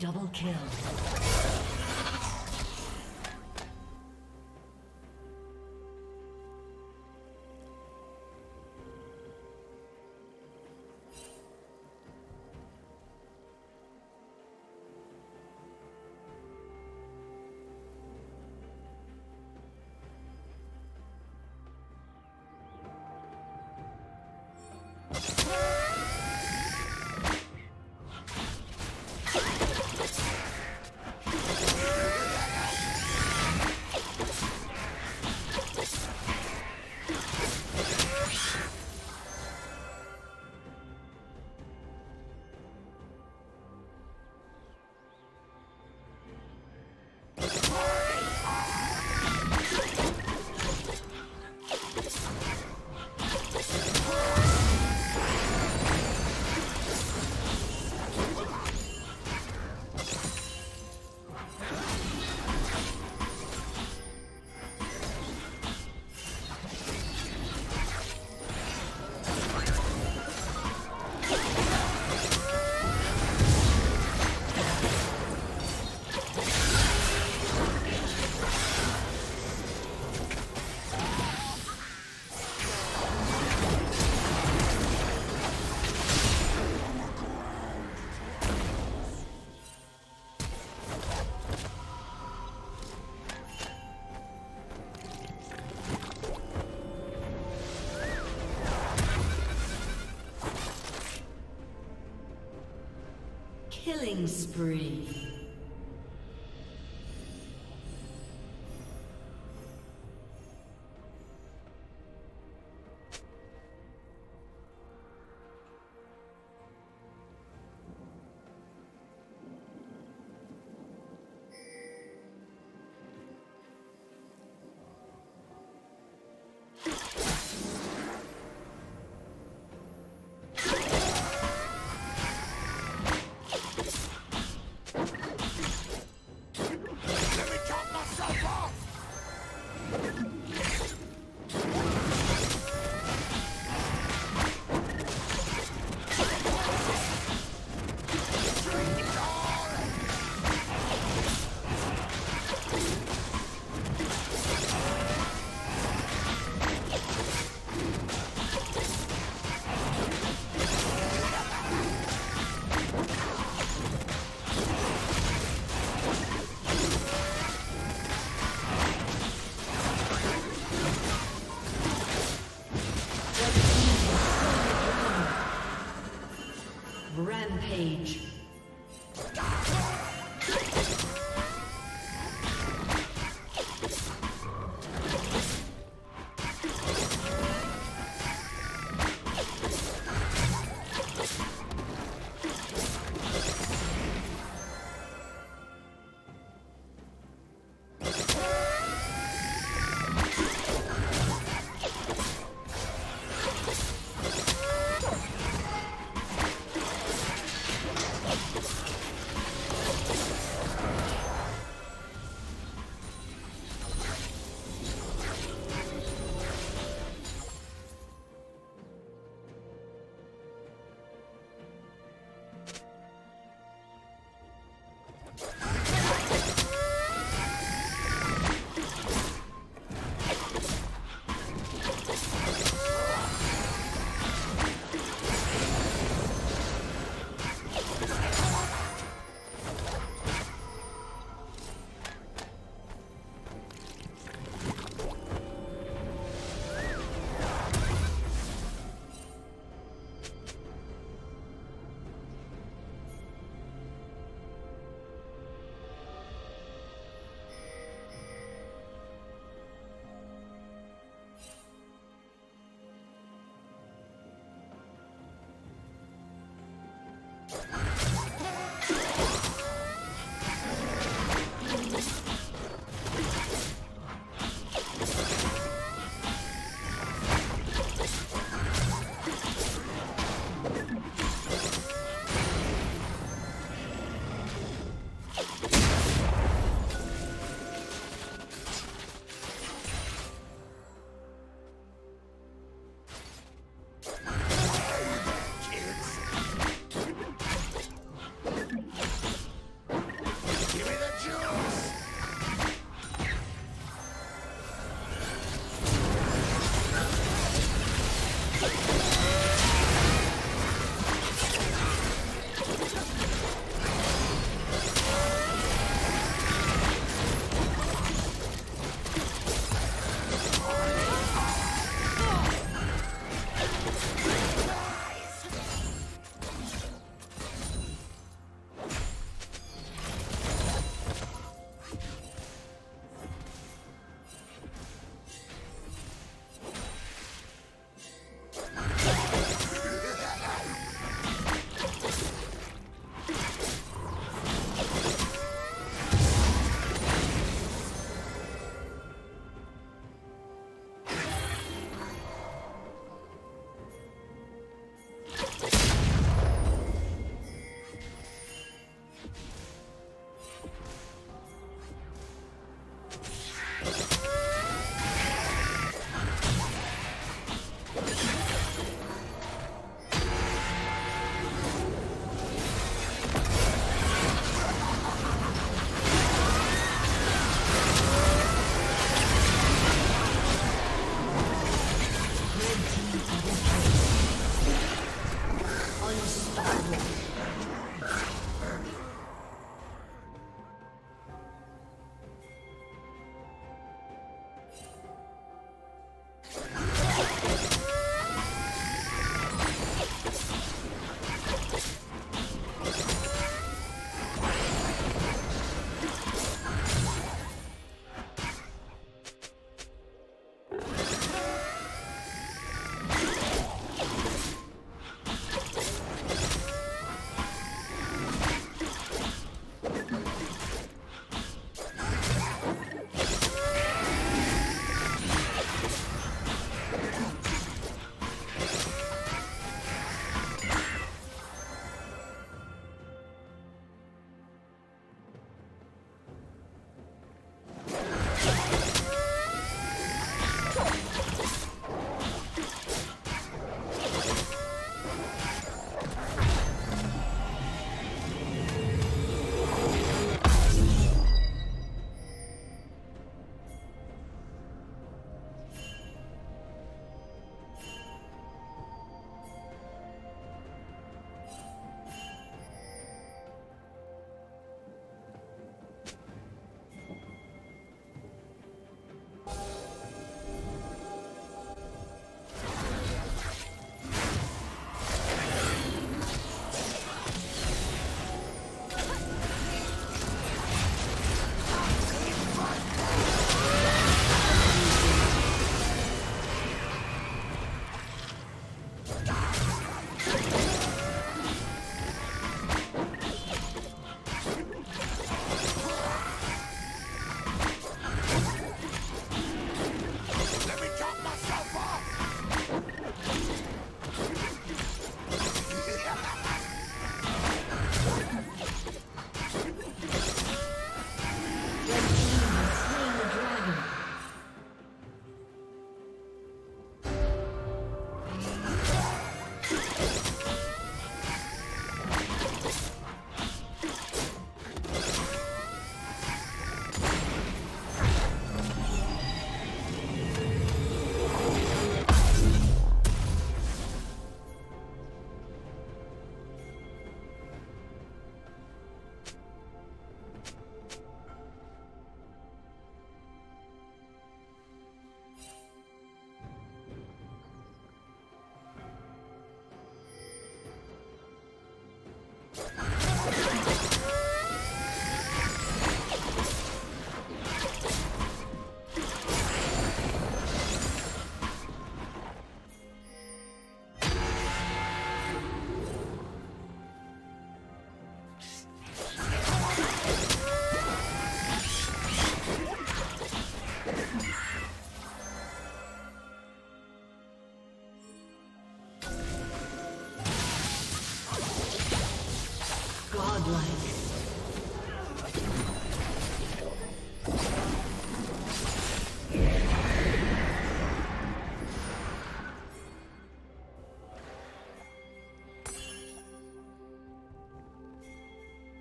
Double kill. Killing spree. Rampage. godlike.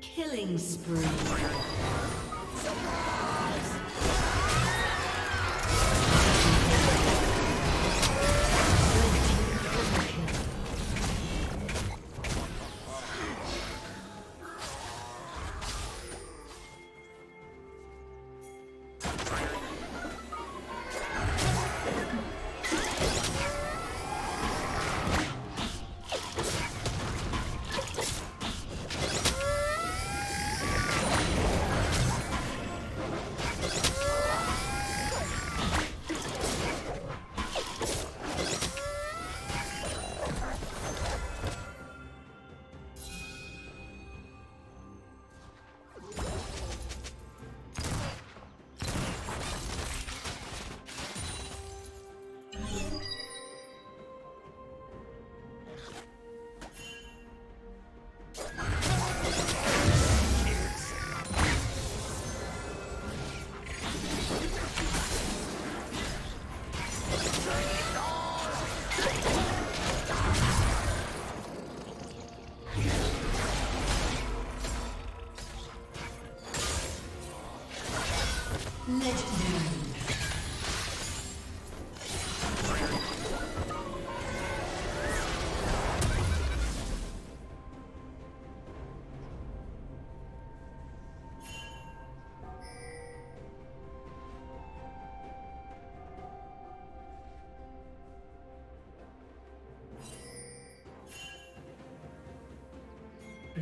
Killing spree.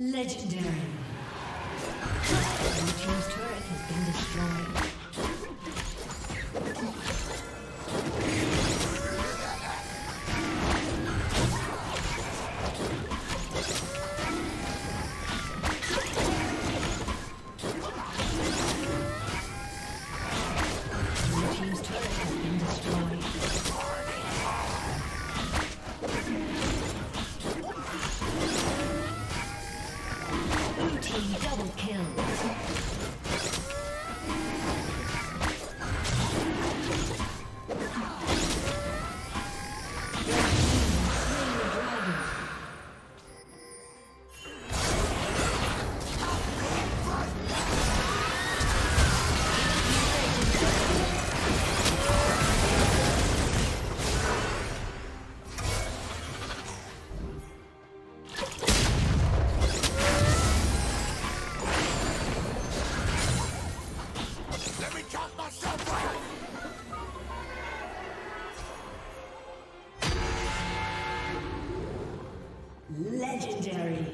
Legendary. Blue team's turret has been destroyed. Blue team's turret has been destroyed. Double kill. Legendary.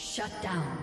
Shut down.